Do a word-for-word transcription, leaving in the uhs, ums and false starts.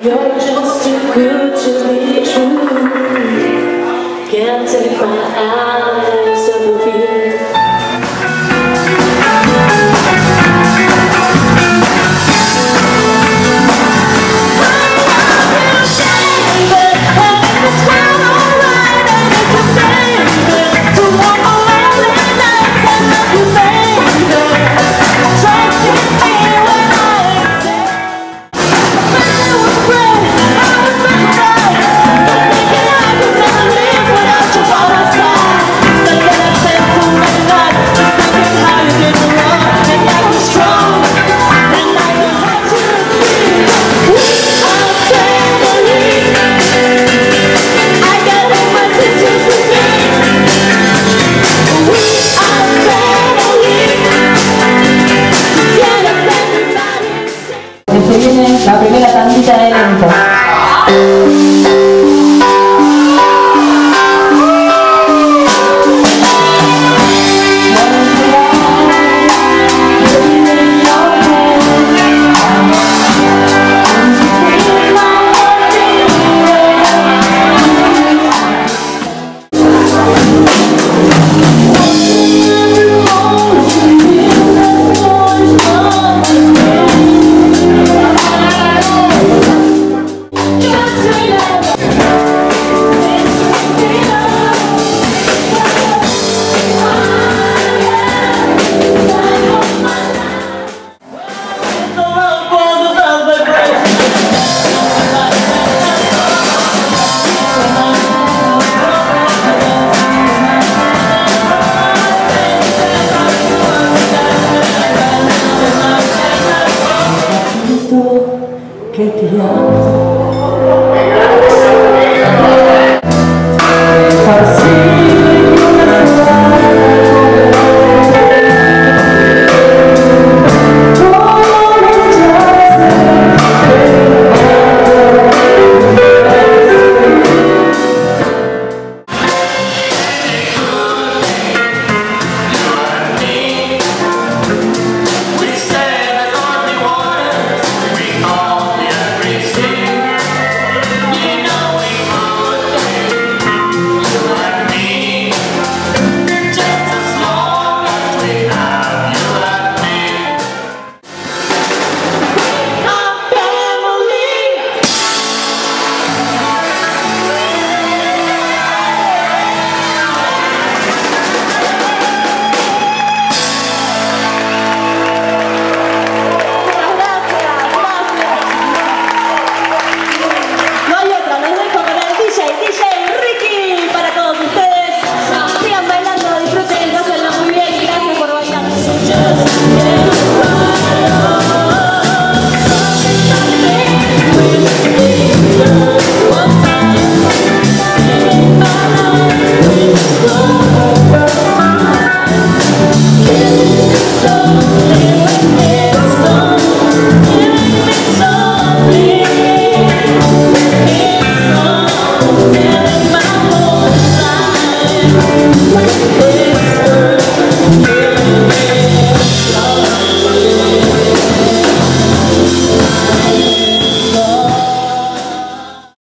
You're just too good to be true. Can't take my eyes off of you. La primera tandilla de elenco. Que te amo.